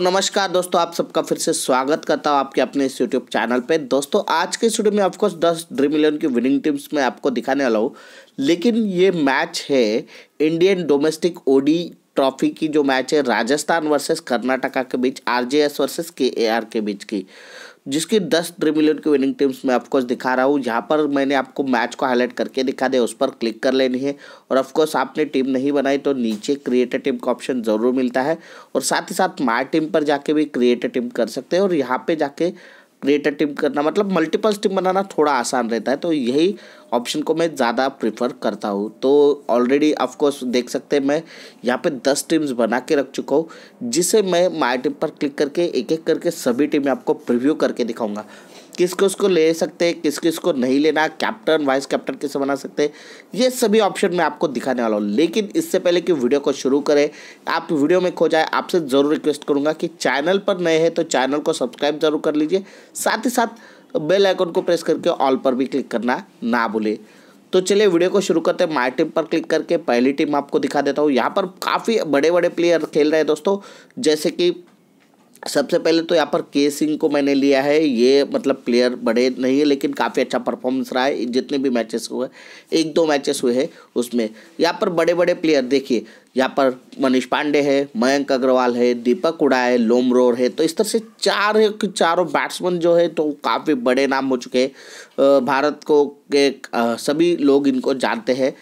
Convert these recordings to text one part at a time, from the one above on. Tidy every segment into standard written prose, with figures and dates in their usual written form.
तो नमस्कार दोस्तों, आप सबका फिर से स्वागत करता हूँ आपके अपने इस यूट्यूब चैनल पे। दोस्तों आज के स्टूडियो में ऑफकोर्स 10 ड्रीम11 की विनिंग टीम्स में आपको दिखाने वाला हूँ, लेकिन ये मैच है इंडियन डोमेस्टिक ओडी ट्रॉफी की जो मैच है राजस्थान वर्सेस कर्नाटका के बीच, आरजेएस वर्सेस केएआर के बीच की, जिसकी 10 ड्रीम11 की विनिंग टीम्स मैं ऑफकोर्स दिखा रहा हूँ। यहाँ पर मैंने आपको मैच को हाईलाइट करके दिखा दिया, उस पर क्लिक कर लेनी है। और ऑफकोर्स आपने टीम नहीं बनाई तो नीचे क्रिएट अ टीम का ऑप्शन ज़रूर मिलता है, और साथ ही साथ माय टीम पर जाके भी क्रिएट अ टीम कर सकते हैं। और यहाँ पे जाके क्रिएट अ टीम करना मतलब मल्टीपल्स टीम बनाना थोड़ा आसान रहता है, तो यही ऑप्शन को मैं ज़्यादा प्रीफर करता हूँ। तो ऑलरेडी ऑफकोर्स देख सकते हैं मैं यहाँ पे 10 टीम्स बना के रख चुका हूँ, जिसे मैं माय टीम पर क्लिक करके एक एक करके सभी टीमें आपको प्रीव्यू करके दिखाऊंगा। किस किस को ले सकते हैं, किस किस को नहीं लेना, कैप्टन वाइस कैप्टन किसे बना सकते हैं, ये सभी ऑप्शन मैं आपको दिखाने वाला हूँ। लेकिन इससे पहले कि वीडियो को शुरू करें, आप वीडियो में खो जाए, आपसे ज़रूर रिक्वेस्ट करूँगा कि चैनल पर नए हैं तो चैनल को सब्सक्राइब ज़रूर कर लीजिए, साथ ही साथ बेल आइकन को प्रेस करके ऑल पर भी क्लिक करना ना भूलें। तो चलिए वीडियो को शुरू करते हैं। माय टीम पर क्लिक करके पहली टीम आपको दिखा देता हूँ। यहाँ पर काफ़ी बड़े बड़े प्लेयर खेल रहे हैं दोस्तों, जैसे कि सबसे पहले तो यहाँ पर के सिंह को मैंने लिया है। ये मतलब प्लेयर बड़े नहीं है लेकिन काफ़ी अच्छा परफॉर्मेंस रहा है, जितने भी मैचेस हुए, 1-2 मैचेस हुए हैं उसमें। यहाँ पर बड़े बड़े प्लेयर देखिए, यहाँ पर मनीष पांडे है, मयंक अग्रवाल है, दीपक हुडा है, लोमरोर है। तो इस तरह से चारों बैट्समैन जो है तो काफ़ी बड़े नाम हो चुके हैं, भारत को के सभी लोग इनको जानते हैं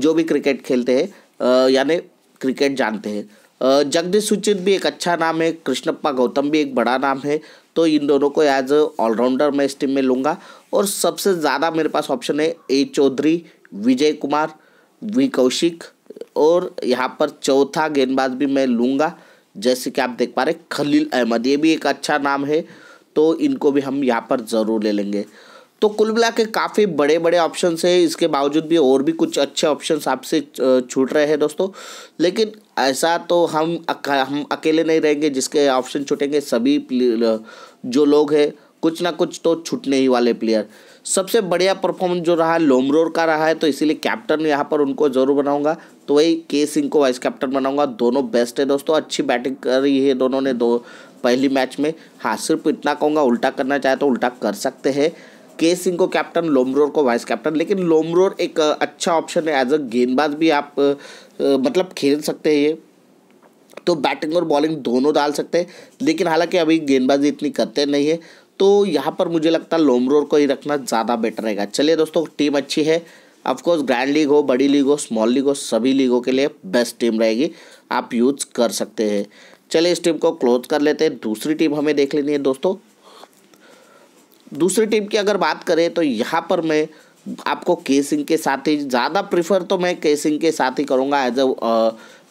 जो भी क्रिकेट खेलते हैं, यानी क्रिकेट जानते हैं। जगदीश सुचित भी एक अच्छा नाम है, कृष्णप्पा गौतम भी एक बड़ा नाम है, तो इन दोनों को एज ऑलराउंडर मैं इस टीम में लूँगा। और सबसे ज़्यादा मेरे पास ऑप्शन है ए चौधरी, विजय कुमार, वी कौशिक, और यहाँ पर चौथा गेंदबाज भी मैं लूँगा, जैसे कि आप देख पा रहे खलील अहमद, ये भी एक अच्छा नाम है, तो इनको भी हम यहाँ पर ज़रूर ले लेंगे। तो कुल मिला के काफ़ी बड़े बड़े ऑप्शंस है, इसके बावजूद भी और भी कुछ अच्छे ऑप्शंस आपसे छूट रहे हैं दोस्तों। लेकिन ऐसा तो हम अकेले नहीं रहेंगे जिसके ऑप्शन छूटेंगे, सभी जो लोग हैं कुछ ना कुछ तो छूटने ही वाले प्लेयर। सबसे बढ़िया परफॉर्मेंस जो रहा लोमरोर का रहा है, तो इसीलिए कैप्टन यहाँ पर उनको ज़रूर बनाऊंगा, तो वही के सिंह को वाइस कैप्टन बनाऊंगा। दोनों बेस्ट है दोस्तों, अच्छी बैटिंग कर रही है दोनों ने दो पहली मैच में। हाँ, सिर्फ इतना कहूँगा, उल्टा करना चाहे तो उल्टा कर सकते हैं, के सिंह को कैप्टन, लोमरोर को वाइस कैप्टन। लेकिन लोमरोर एक अच्छा ऑप्शन है, एज अ गेंदबाज भी आप मतलब खेल सकते हैं ये, तो बैटिंग और बॉलिंग दोनों डाल सकते हैं। लेकिन हालांकि अभी गेंदबाजी इतनी करते नहीं है, तो यहाँ पर मुझे लगता है लोमरोर को ही रखना ज़्यादा बेटर रहेगा। चलिए दोस्तों, टीम अच्छी है, ऑफकोर्स ग्रैंड लीग हो, बड़ी लीग हो, स्मॉल लीग हो, सभी लीगों के लिए बेस्ट टीम रहेगी, आप यूज कर सकते हैं। चलिए इस टीम को क्लोज कर लेते हैं, दूसरी टीम हमें देख लेनी है दोस्तों। दूसरी टीम की अगर बात करें तो यहाँ पर मैं आपको के सिंह के साथ ही ज़्यादा प्रीफर तो मैं के सिंह के साथ ही करूँगा एज अ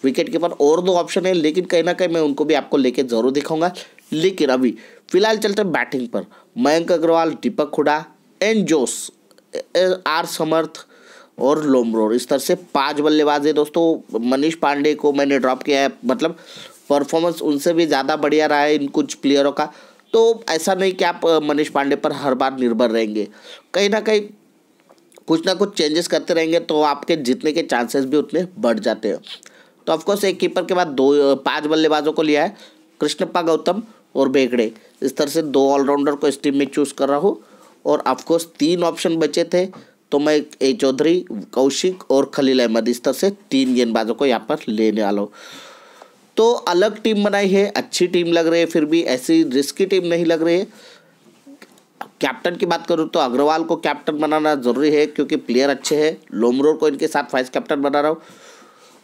विकेट कीपर। और 2 ऑप्शन है लेकिन कहीं ना कहीं मैं उनको भी आपको लेके ज़रूर दिखाऊंगा। लेकिन अभी फ़िलहाल चलते हैं बैटिंग पर। मयंक अग्रवाल, दीपक हुडा, एन जोस, आर समर्थ और लोमरोर, इस तरह से 5 बल्लेबाज है दोस्तों। मनीष पांडे को मैंने ड्रॉप किया है, मतलब परफॉर्मेंस उनसे भी ज़्यादा बढ़िया रहा है इन कुछ प्लेयरों का, तो ऐसा नहीं कि आप मनीष पांडे पर हर बार निर्भर रहेंगे, कहीं ना कहीं कुछ ना कुछ चेंजेस करते रहेंगे तो आपके जीतने के चांसेस भी उतने बढ़ जाते हैं। तो ऑफकोर्स एक कीपर के बाद 5 बल्लेबाजों को लिया है, कृष्णप्पा गौतम और बेगड़े, इस तरह से 2 ऑलराउंडर को इस टीम में चूज़ कर रहा हूँ। और ऑफकोर्स 3 ऑप्शन बचे थे, तो मैं ए चौधरी, कौशिक और खलील अहमद, इस तरह से 3 गेंदबाजों को यहाँ पर लेने वाला हूँ। तो अलग टीम बनाई है, अच्छी टीम लग रही है, फिर भी ऐसी रिस्की टीम नहीं लग रही है। कैप्टन की बात करूँ तो अग्रवाल को कैप्टन बनाना ज़रूरी है क्योंकि प्लेयर अच्छे हैं। लोमरोर को इनके साथ वाइस कैप्टन बना रहा हूँ,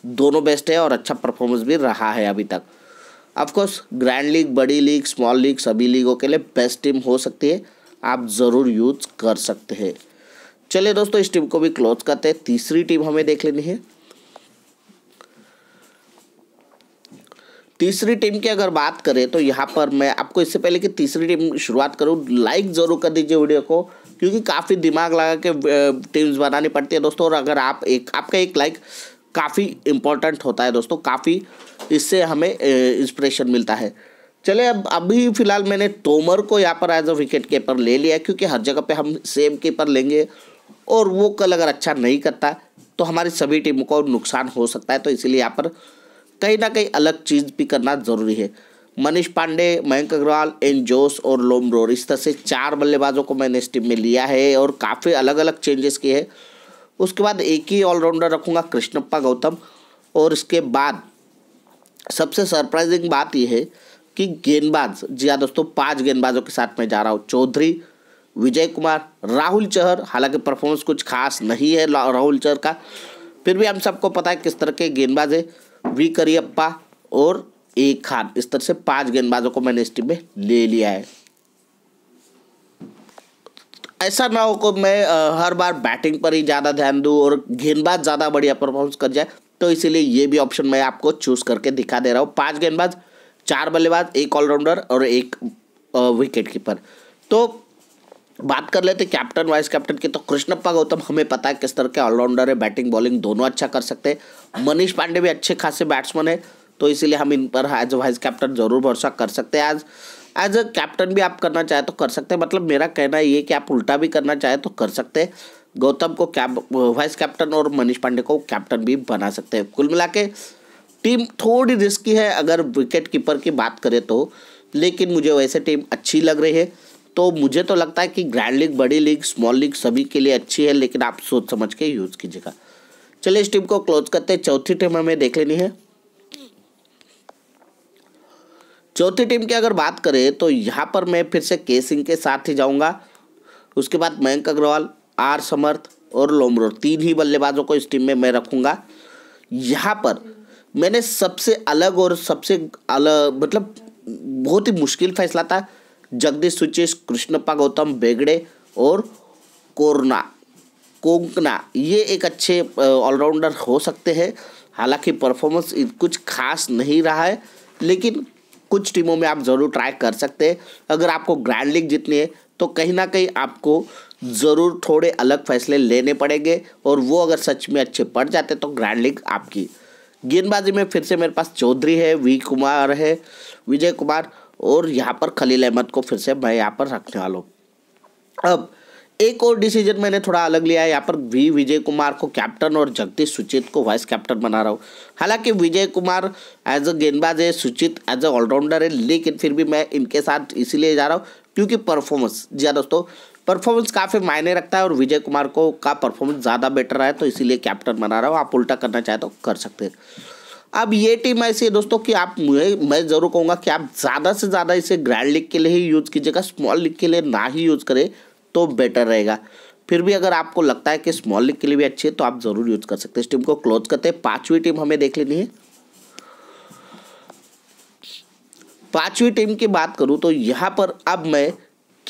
दोनों बेस्ट है और अच्छा परफॉर्मेंस भी रहा है अभी तक। ऑफकोर्स ग्रैंड लीग, बड़ी लीग, स्मॉल लीग, सभी लीगों के लिए बेस्ट टीम हो सकती है, आप ज़रूर यूज कर सकते हैं। चलिए दोस्तों, इस टीम को भी क्लोज करते हैं, तीसरी टीम हमें देख लेनी है। तीसरी टीम की अगर बात करें तो यहाँ पर मैं आपको, इससे पहले कि तीसरी टीम शुरुआत करूँ, लाइक ज़रूर कर दीजिए वीडियो को, क्योंकि काफ़ी दिमाग लगा के टीम्स बनानी पड़ती है दोस्तों। और अगर आप आपका एक लाइक काफ़ी इम्पोर्टेंट होता है दोस्तों, काफ़ी इससे हमें इंस्पिरेशन मिलता है। चले अब अभी फ़िलहाल मैंने तोमर को यहाँ पर एज अ विकेट कीपर ले लिया, क्योंकि हर जगह पर हम सेम कीपर लेंगे और वो कल अगर अच्छा नहीं करता तो हमारी सभी टीमों को नुकसान हो सकता है, तो इसीलिए यहाँ पर कहीं ना कहीं अलग चीज़ भी करना ज़रूरी है। मनीष पांडे, मयंक अग्रवाल, एन जोस और लोमरोर, इस तरह से 4 बल्लेबाजों को मैंने इस टीम में लिया है और काफ़ी अलग अलग चेंजेस किए हैं। उसके बाद एक ही ऑलराउंडर रखूँगा कृष्णप्पा गौतम। और इसके बाद सबसे सरप्राइजिंग बात यह है कि गेंदबाज, जी हाँ दोस्तों, 5 गेंदबाजों के साथ मैं जा रहा हूँ। चौधरी, विजय कुमार, राहुल चहर, हालांकि परफॉर्मेंस कुछ खास नहीं है राहुल चहर का, फिर भी हम सबको पता है किस तरह के गेंदबाज है, वी करियप्पा और ए खान, इस तरह से 5 गेंदबाजों को मैंने इस टीम में ले लिया है। ऐसा ना हो कि मैं हर बार बैटिंग पर ही ज़्यादा ध्यान दूँ और गेंदबाज ज़्यादा बढ़िया परफॉर्मेंस कर जाए, तो इसीलिए ये भी ऑप्शन मैं आपको चूज़ करके दिखा दे रहा हूँ। 5 गेंदबाज, 4 बल्लेबाज, 1 ऑलराउंडर और 1 विकेट कीपर। तो बात कर लेते कैप्टन वाइस कैप्टन की, तो कृष्णप्पा गौतम हमें पता है किस तरह के ऑलराउंडर है, बैटिंग बॉलिंग दोनों अच्छा कर सकते हैं। मनीष पांडे भी अच्छे खासे बैट्समैन है, तो इसीलिए हम इन पर एज वाइस कैप्टन ज़रूर भरोसा कर सकते हैं। एज अ कैप्टन भी आप करना चाहे तो कर सकते हैं, मतलब मेरा कहना ये है कि आप उल्टा भी करना चाहे तो कर सकते हैं। गौतम को वाइस कैप्टन और मनीष पांडे को कैप्टन भी बना सकते हैं। कुल मिला के टीम थोड़ी रिस्की है अगर विकेट कीपर की बात करें तो, लेकिन मुझे वैसे टीम अच्छी लग रही है। तो मुझे तो लगता है कि ग्रैंड लीग, बड़ी लीग, स्मॉल लीग सभी के लिए अच्छी है, लेकिन आप सोच समझ के यूज़ कीजिएगा। चलिए इस टीम को क्लोज करते हैं। चौथी टीम हमें देख लेनी है। चौथी टीम की अगर बात करें तो यहाँ पर मैं फिर से के सिंह के साथ ही जाऊँगा। उसके बाद मयंक अग्रवाल, आर समर्थ और लोमरोर, 3 ही बल्लेबाजों को इस टीम में मैं रखूँगा। यहाँ पर मैंने सबसे अलग और सबसे अलग, मतलब बहुत ही मुश्किल फैसला था, जगदीश सुचेश, कृष्णप्पा गौतम, बेगड़े और कोंकणा, ये एक अच्छे ऑलराउंडर हो सकते हैं। हालांकि परफॉर्मेंस कुछ खास नहीं रहा है, लेकिन कुछ टीमों में आप ज़रूर ट्राई कर सकते हैं। अगर आपको ग्रैंड लीग जीतनी है तो कहीं ना कहीं आपको ज़रूर थोड़े अलग फैसले लेने पड़ेंगे, और वो अगर सच में अच्छे पड़ जाते तो ग्रैंड लीग आपकी। गेंदबाजी में फिर से मेरे पास चौधरी है, विजय कुमार और यहाँ पर खलील अहमद को फिर से मैं यहाँ पर रखने वाला हूँ। अब एक और डिसीजन मैंने थोड़ा अलग लिया है, यहाँ पर विजय कुमार को कैप्टन और जगदीश सुचित को वाइस कैप्टन बना रहा हूँ। हालांकि विजय कुमार एज अ गेंदबाज है, सुचित एज अ ऑलराउंडर है, लेकिन फिर भी मैं इनके साथ इसीलिए जा रहा हूँ क्योंकि परफॉर्मेंस, जी हाँ दोस्तों, परफॉर्मेंस काफ़ी मायने रखता है और विजय कुमार को का परफॉर्मेंस ज़्यादा बेटर है, तो इसीलिए कैप्टन बना रहा हूँ। आप उल्टा करना चाहे तो कर सकते हैं। अब ये टीम ऐसी है दोस्तों कि आप, मैं ज़रूर कहूँगा कि आप ज़्यादा से ज़्यादा इसे ग्रैंड लीग के लिए ही यूज़ कीजिएगा, स्मॉल लीग के लिए ना ही यूज़ करें तो बेटर रहेगा। फिर भी अगर आपको लगता है कि स्मॉल लीग के लिए भी अच्छी है तो आप ज़रूर यूज़ कर सकते हैं। इस टीम को क्लोज करते हैं। 5वीं टीम हमें देख लेनी है। 5वीं टीम की बात करूँ तो यहाँ पर अब मैं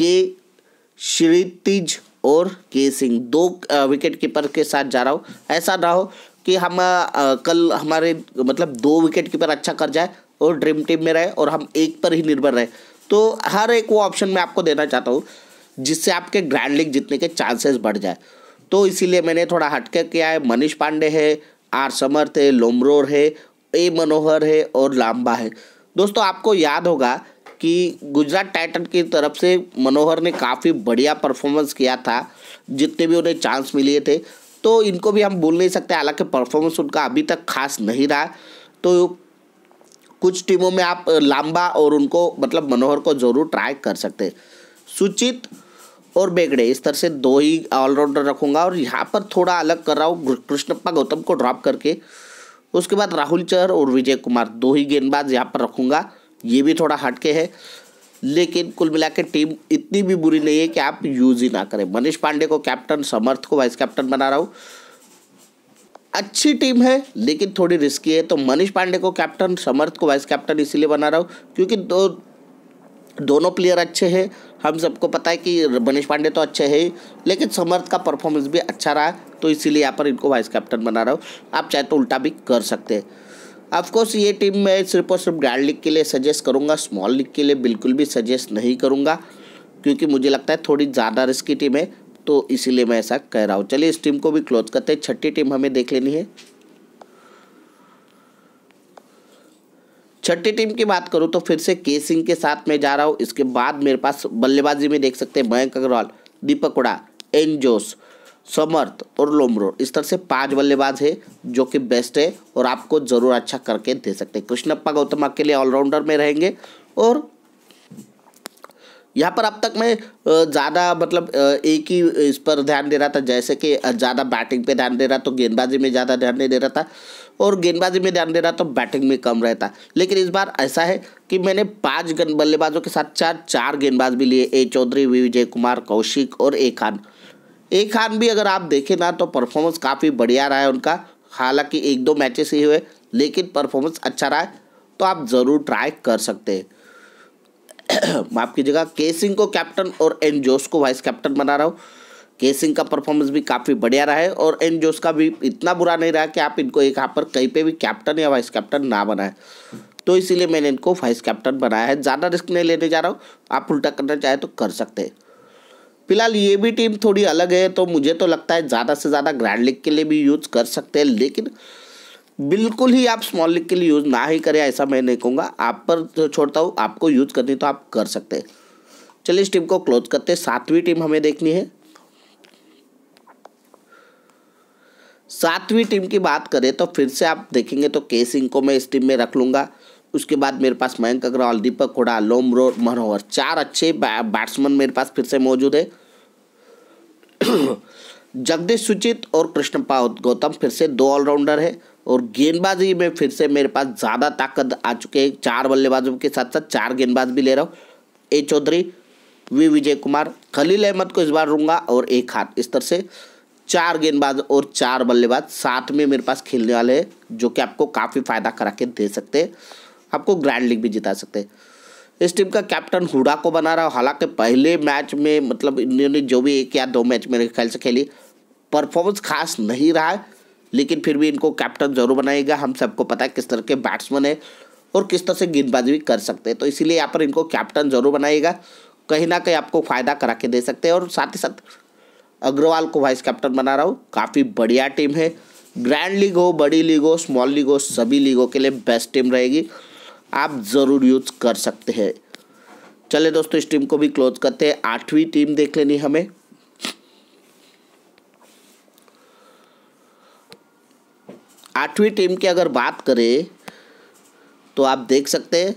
के श्रीतिज और के सिंह 2 विकेट कीपर के साथ जा रहा हूँ। ऐसा ना हो कि हम कल हमारे, मतलब 2 विकेट कीपर अच्छा कर जाए और ड्रीम टीम में रहे और हम एक पर ही निर्भर रहे, तो हर एक वो ऑप्शन मैं आपको देना चाहता हूँ जिससे आपके ग्रैंड लीग जीतने के चांसेस बढ़ जाए। तो इसीलिए मैंने थोड़ा हटके किया है। मनीष पांडे है, आर समर्थ है, लोमरोर है, ए मनोहर है और लांबा है। दोस्तों आपको याद होगा कि गुजरात टाइटन की तरफ से मनोहर ने काफ़ी बढ़िया परफॉर्मेंस किया था, जितने भी उन्हें चांस मिले थे, तो इनको भी हम भूल नहीं सकते। हालांकि परफॉर्मेंस उनका अभी तक खास नहीं रहा, तो कुछ टीमों में आप लांबा और उनको, मतलब मनोहर को ज़रूर ट्राई कर सकते हैं। सुचित और बेगड़े, इस तरह से 2 ही ऑलराउंडर रखूँगा और यहाँ पर थोड़ा अलग कर रहा हूँ, कृष्णप्पा गौतम को ड्रॉप करके। उसके बाद राहुल चहर और विजय कुमार 2 ही गेंदबाज यहाँ पर रखूँगा। ये भी थोड़ा हटके है, लेकिन कुल मिला के टीम इतनी भी बुरी नहीं है कि आप यूज़ ही ना करें। मनीष पांडे को कैप्टन, समर्थ को वाइस कैप्टन बना रहा हूँ। अच्छी टीम है लेकिन थोड़ी रिस्की है, तो मनीष पांडे को कैप्टन, समर्थ को वाइस कैप्टन इसीलिए बना रहा हूँ क्योंकि दोनों प्लेयर अच्छे हैं। हम सबको पता है कि मनीष पांडे तो अच्छे हैं ही, लेकिन समर्थ का परफॉर्मेंस भी अच्छा रहा है, तो इसीलिए यहाँ पर इनको वाइस कैप्टन बना रहा हूँ। आप चाहे तो उल्टा भी कर सकते हैं। ऑफकोर्स ये टीम मैं सिर्फ और सिर्फ ग्रैंड लीग के लिए सजेस्ट करूंगा, स्मॉल लीग के लिए बिल्कुल भी सजेस्ट नहीं करूंगा क्योंकि मुझे लगता है थोड़ी ज़्यादा रिस्की टीम है, तो इसीलिए मैं ऐसा कह रहा हूँ। चलिए इस टीम को भी क्लोज करते हैं। छठी टीम हमें देख लेनी है। छठी टीम की बात करूँ तो फिर से के सिंह के साथ मैं जा रहा हूँ। इसके बाद मेरे पास बल्लेबाजी में देख सकते हैं मयंक अग्रवाल, दीपक हुडा, एन जोस समर्थ और लोमरो, इस तरह से 5 बल्लेबाज है जो कि बेस्ट है और आपको जरूर अच्छा करके दे सकते हैं। कृष्णप्पा गौतम के लिए ऑलराउंडर में रहेंगे। और यहाँ पर अब तक मैं ज़्यादा मतलब एक ही इस पर ध्यान दे रहा था, जैसे कि ज़्यादा बैटिंग पे ध्यान दे रहा तो गेंदबाजी में ज़्यादा ध्यान नहीं दे रहा था, और गेंदबाजी में ध्यान दे रहा तो बैटिंग में कम रहता। लेकिन इस बार ऐसा है कि मैंने 5 बल्लेबाजों के साथ चार गेंदबाज भी लिए, ए चौधरी, विजय कुमार, कौशिक और ए खान। ए खान भी अगर आप देखें ना तो परफॉर्मेंस काफ़ी बढ़िया रहा है उनका, हालांकि 1-2 मैचेस ही हुए लेकिन परफॉर्मेंस अच्छा रहा है, तो आप ज़रूर ट्राई कर सकते हैं। माफ कीजिएगा, के सिंह को कैप्टन और एन जोस को वाइस कैप्टन बना रहा हूँ। के सिंह का परफॉर्मेंस भी काफ़ी बढ़िया रहा है और एन जोस का भी इतना बुरा नहीं रहा कि आप इनको एक यहाँ पर कहीं पे भी कैप्टन या वाइस कैप्टन ना बनाए, तो इसीलिए मैंने इनको वाइस कैप्टन बनाया है। ज़्यादा रिस्क नहीं लेने जा रहा हूँ, आप उल्टा करना चाहें तो कर सकते हैं। फिलहाल ये भी टीम थोड़ी अलग है, तो मुझे तो लगता है ज़्यादा से ज़्यादा ग्रैंड लीग के लिए भी यूज़ कर सकते हैं, लेकिन बिल्कुल ही आप स्मॉल लीग के लिए यूज़ ना ही करें ऐसा मैं नहीं कहूँगा, आप पर तो छोड़ता हूँ, आपको यूज़ करनी तो आप कर सकते हैं। चलिए इस टीम को क्लोज करते हैं। 7वीं टीम हमें देखनी है। 7वीं टीम की बात करें तो फिर से आप देखेंगे तो के सिंह को मैं इस टीम में रख लूँगा। उसके बाद मेरे पास मयंक अग्रवाल, दीपक हुडा, लोमरो, मनोहर, 4 अच्छे बैट्समैन मेरे पास फिर से मौजूद है। जगदीश सुचित और कृष्णप्पा गौतम फिर से 2 ऑलराउंडर है, और गेंदबाजी में फिर से मेरे पास ज़्यादा ताकत आ चुके हैं। 4 बल्लेबाजों के साथ साथ 4 गेंदबाज भी ले रहा हूँ, ए चौधरी, विजय कुमार, खलील अहमद को इस बार लूँगा और ए खान। इस तरह से 4 गेंदबाज और 4 बल्लेबाज साथ में मेरे पास खेलने वाले हैं, जो कि आपको काफ़ी फ़ायदा करा के दे सकते हैं, आपको ग्रैंड लीग भी जिता सकते हैं। इस टीम का कैप्टन हुडा को बना रहा हूँ। हालांकि पहले मैच में मतलब इन्होंने जो भी 1 या 2 मैच मेरे ख्याल से खेली, परफॉर्मेंस खास नहीं रहा है, लेकिन फिर भी इनको कैप्टन जरूर बनाएगा। हम सबको पता है किस तरह के बैट्समैन है और किस तरह से गेंदबाजी भी कर सकते हैं, तो इसीलिए यहाँ पर इनको कैप्टन जरूर बनाएगा, कहीं ना कहीं आपको फ़ायदा करा के दे सकते हैं। और साथ ही साथ अग्रवाल को वाइस कैप्टन बना रहा हूँ। काफ़ी बढ़िया टीम है, ग्रैंड लीग हो, बड़ी लीग हो, स्मॉल लीग हो, सभी लीगों के लिए बेस्ट टीम रहेगी, आप ज़रूर यूज़ कर सकते हैं। चले दोस्तों इस टीम को भी क्लोज करते हैं। 8वीं टीम देख लेनी हमें। 8वीं टीम की अगर बात करें तो आप देख सकते हैं,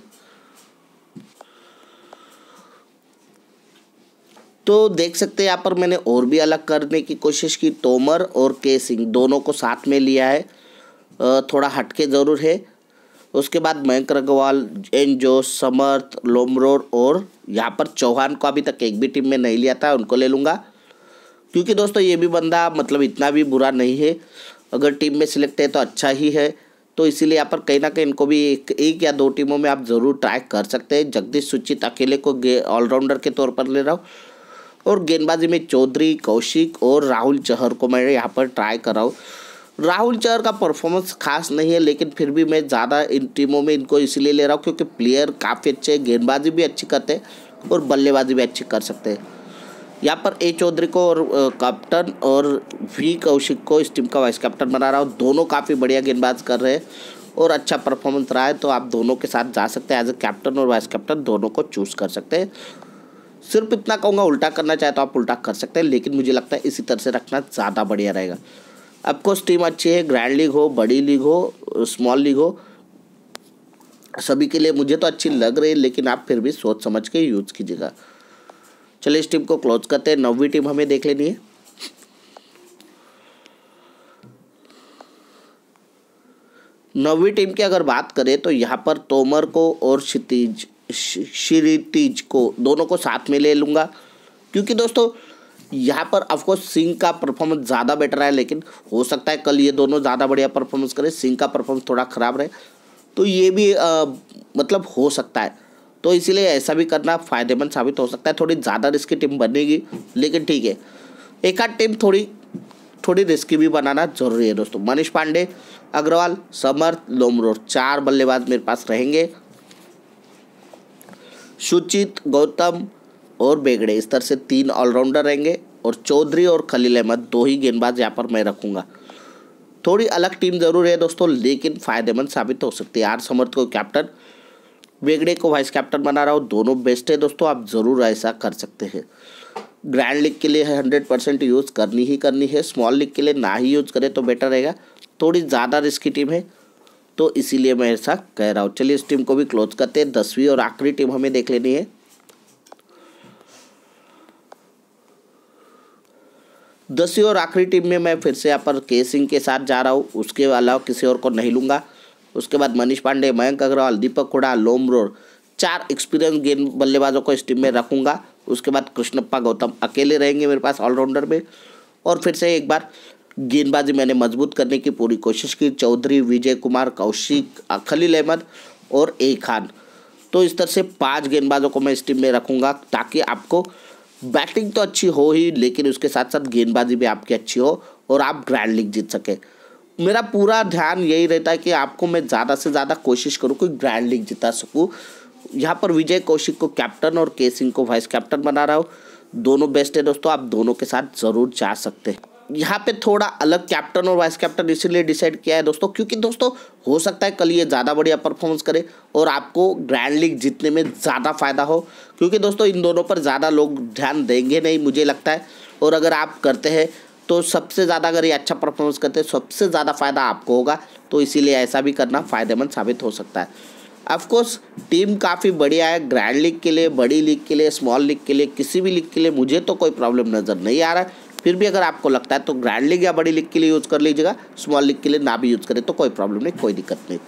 यहाँ पर मैंने और भी अलग करने की कोशिश की। तोमर और के सिंह दोनों को साथ में लिया है, थोड़ा हटके ज़रूर है। उसके बाद मयंक अग्रवाल, एन जोस, समर्थ, लोमरोर, और यहाँ पर चौहान को अभी तक एक भी टीम में नहीं लिया था, उनको ले लूँगा, क्योंकि दोस्तों ये भी बंदा मतलब इतना भी बुरा नहीं है, अगर टीम में सिलेक्ट है तो अच्छा ही है, तो इसीलिए यहाँ पर कहीं ना कहीं इनको भी एक या 2 टीमों में आप ज़रूर ट्राई कर सकते हैं। जगदीश सुचित अकेले को ऑलराउंडर के तौर पर ले रहा हूँ, और गेंदबाजी में चौधरी, कौशिक और राहुल चहर को मैं यहाँ पर ट्राई कर रहा हूँ। राहुल चहर का परफॉर्मेंस खास नहीं है, लेकिन फिर भी मैं ज़्यादा इन टीमों में इनको इसीलिए ले रहा हूँ क्योंकि प्लेयर काफ़ी अच्छे हैं, गेंदबाजी भी अच्छी करते हैं और बल्लेबाजी भी अच्छी कर सकते हैं। यहाँ पर ए चौधरी को और कैप्टन और वी कौशिक को इस टीम का वाइस कैप्टन बना रहा हूँ। दोनों काफ़ी बढ़िया गेंदबाज कर रहे हैं और अच्छा परफॉर्मेंस रहा है, तो आप दोनों के साथ जा सकते हैं, एज ए कैप्टन और वाइस कैप्टन दोनों को चूज़ कर सकते हैं। सिर्फ इतना कहूँगा, उल्टा करना चाहे तो आप उल्टा कर सकते हैं, लेकिन मुझे लगता है इसी तरह से रखना ज़्यादा बढ़िया रहेगा। अफकोर्स टीम अच्छी है, ग्रैंड लीग हो, बड़ी लीग हो, स्मॉल लीग हो, सभी के लिए मुझे तो अच्छी लग रही है, लेकिन आप फिर भी सोच समझ के यूज़ कीजिएगा। चलिए इस टीम को क्लोज करते हैं। 9वीं टीम हमें देख लेनी है। 9वीं टीम की अगर बात करें तो यहाँ पर तोमर को और क्षितिज को दोनों को साथ में ले लूँगा, क्योंकि दोस्तों यहाँ पर ऑफकोर्स सिंह का परफॉर्मेंस ज़्यादा बेटर है, लेकिन हो सकता है कल ये दोनों ज़्यादा बढ़िया परफॉर्मेंस करें, सिंह का परफॉर्मेंस थोड़ा ख़राब रहे, तो ये भी मतलब हो सकता है, तो इसीलिए ऐसा भी करना फ़ायदेमंद साबित हो सकता है। थोड़ी ज़्यादा रिस्की टीम बनेगी, लेकिन ठीक है, एक आध टीम थोड़ी रिस्की भी बनाना जरूरी है दोस्तों। मनीष पांडे, अग्रवाल, समर्थ, लोमरोर, 4 बल्लेबाज मेरे पास रहेंगे। सुचित, गौतम और बेगड़े, इस तरह से 3 ऑलराउंडर रहेंगे, और चौधरी और खलील अहमद 2 ही गेंदबाज यहाँ पर मैं रखूँगा। थोड़ी अलग टीम ज़रूर है दोस्तों, लेकिन फ़ायदेमंद साबित हो सकती है। आर समर्थ को कैप्टन, बेगड़े को वाइस कैप्टन बना रहा हूँ, दोनों बेस्ट है दोस्तों, आप ज़रूर ऐसा कर सकते हैं। ग्रैंड लीग के लिए 100% यूज़ करनी ही करनी है। स्मॉल लीग के लिए ना ही यूज़ करें तो बेटर रहेगा, थोड़ी ज़्यादा रिस्की टीम है तो इसीलिए मैं ऐसा कह रहा हूँ। चलिए इस टीम को भी क्लोज करते हैं। 10वीं और आखिरी टीम हमें देख लेनी है। 10वीं और आखिरी टीम में मैं फिर से यहाँ पर के सिंह के साथ जा रहा हूँ, उसके अलावा किसी और को नहीं लूँगा। उसके बाद मनीष पांडे, मयंक अग्रवाल, दीपक हुडा, लोमरोर, 4 एक्सपीरियंस गेंद बल्लेबाजों को इस टीम में रखूँगा। उसके बाद कृष्णप्पा गौतम अकेले रहेंगे मेरे पास ऑलराउंडर में। और फिर से एक बार गेंदबाजी मैंने मजबूत करने की पूरी कोशिश की। चौधरी, विजय कुमार, कौशिक, खलील अहमद और ए खान, तो इस तरह से 5 गेंदबाजों को मैं इस टीम में रखूँगा ताकि आपको बैटिंग तो अच्छी हो ही, लेकिन उसके साथ साथ गेंदबाजी भी आपकी अच्छी हो और आप ग्रैंड लीग जीत सके। मेरा पूरा ध्यान यही रहता है कि आपको मैं ज़्यादा से ज़्यादा कोशिश करूँ कि ग्रैंड लीग जिता सकूँ। यहाँ पर विजय, कौशिक को कैप्टन और के सिंह को वाइस कैप्टन बना रहा हूँ। दोनों बेस्ट है दोस्तों, आप दोनों के साथ ज़रूर जा सकते हैं। यहाँ पे थोड़ा अलग कैप्टन और वाइस कैप्टन इसीलिए डिसाइड किया है दोस्तों, क्योंकि दोस्तों हो सकता है कल ये ज़्यादा बढ़िया परफॉर्मेंस करे और आपको ग्रैंड लीग जीतने में ज़्यादा फ़ायदा हो। क्योंकि दोस्तों इन दोनों पर ज़्यादा लोग ध्यान देंगे नहीं मुझे लगता है, और अगर आप करते हैं तो सबसे ज़्यादा, अगर ये अच्छा परफॉर्मेंस करते हैं सबसे ज़्यादा फ़ायदा आपको होगा, तो इसीलिए ऐसा भी करना फ़ायदेमंद साबित हो सकता है। ऑफकोर्स टीम काफ़ी बढ़िया है ग्रैंड लीग के लिए, बड़ी लीग के लिए, स्मॉल लीग के लिए, किसी भी लीग के लिए मुझे तो कोई प्रॉब्लम नज़र नहीं आ रहा है। फिर भी अगर आपको लगता है तो ग्रैंड लीग या बड़ी लीग के लिए यूज़ कर लीजिएगा, स्मॉल लीग के लिए ना भी यूज़ करें तो कोई प्रॉब्लम नहीं, कोई दिक्कत नहीं।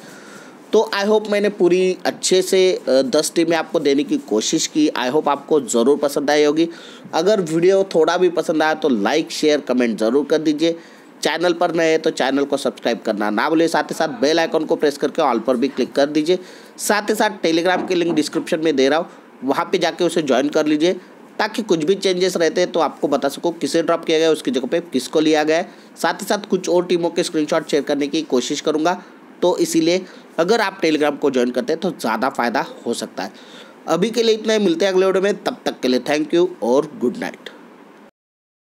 तो आई होप मैंने पूरी अच्छे से 10 टीमें आपको देने की कोशिश की। आई होप आपको ज़रूर पसंद आई होगी। अगर वीडियो थोड़ा भी पसंद आया तो लाइक, शेयर, कमेंट ज़रूर कर दीजिए। चैनल पर नए हैं तो चैनल को सब्सक्राइब करना ना भूलिए। साथ ही साथ बेल आइकन को प्रेस करके ऑल पर भी क्लिक कर दीजिए। साथ ही साथ टेलीग्राम की लिंक डिस्क्रिप्शन में दे रहा हूँ, वहाँ पर जाके उसे ज्वाइन कर लीजिए ताकि कुछ भी चेंजेस रहते हैं तो आपको बता सको किसे ड्रॉप किया गया, उसकी जगह पे किसको लिया गया है। साथ ही साथ कुछ और टीमों के स्क्रीनशॉट शेयर करने की कोशिश करूँगा, तो इसीलिए अगर आप टेलीग्राम को ज्वाइन करते हैं तो ज़्यादा फ़ायदा हो सकता है। अभी के लिए इतना ही, मिलते हैं अगले वीडियो में। तब तक के लिए थैंक यू और गुड नाइट।